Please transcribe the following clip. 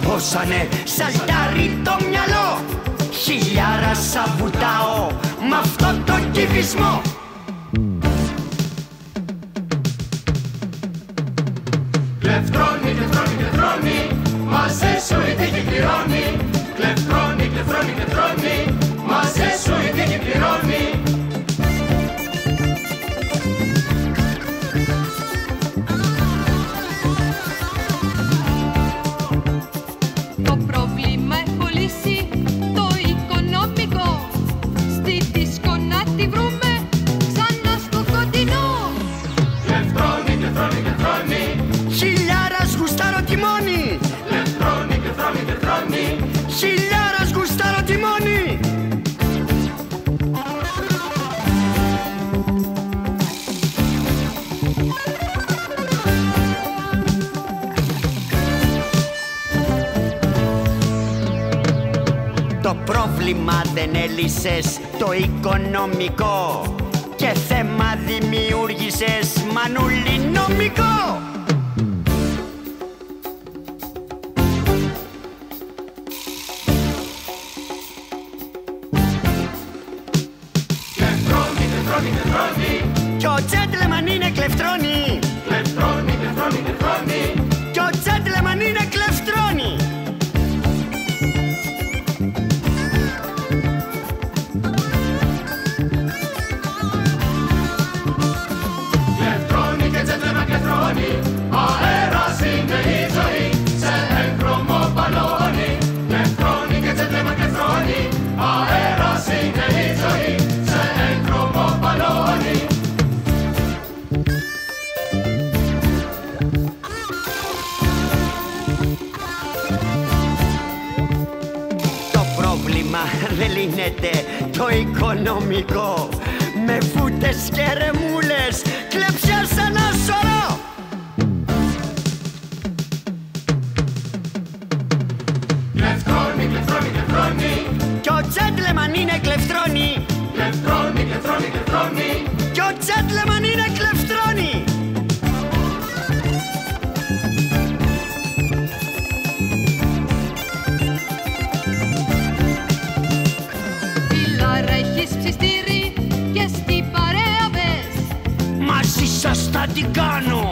Καμπόσανε, σας τάρει το μυαλό. Χιλιάρα σαβουτάω μ' αυτό το κυβισμό. Κλεφτρώνει, κλεφτρώνει, κλεφτρώνει, μαζί σου η τύχη πληρώνει. Κλεφτρώνει, κλεφτρώνει, κλεφτρώνει, μαζί σου η τύχη πληρώνει. Το πρόβλημα έχω λύσει, το οικονομικό. Στη δίσκο να τη βρούμε ξανά στο κοντινό. Κλεφτρώνει, κλεφτρώνει, κλεφτρώνει, χιλιάρας γουστάρω τιμόνι. Κλεφτρώνει, κλεφτρώνει, κλεφτρώνει, χιλιάρας γουστάρω τιμόνι. Το πρόβλημα δεν έλυσες, το οικονομικό, και θέμα δημιούργησες, μανούλι νομικό. Κλεφτρώνει, κλεφτρώνει, κλεφτρώνει, κι ο τσέντλεμαν είναι κλεφτρώνει. Κλεφτρώνει, κλεφτρώνει, κλεφτρώνει, κι ο τσέντλεμαν είναι κλεφτρώνει. Δεν λύνεται το οικονομικό, με φούτες και ρεμούλες κλεψιά σαν ένα σωρό. Κλεφτρώνει, κλεφτρώνει, κλεφτρώνει, κι ο τσέντλεμαν είναι κλεφτρώνει. Κλεφτρώνει, κλεφτρώνει, κλεφτρώνει, κι ο τσέντλεμαν είναι κλεφτρώνει. Και στην παρέα βες, μαζί σας θα την κάνω.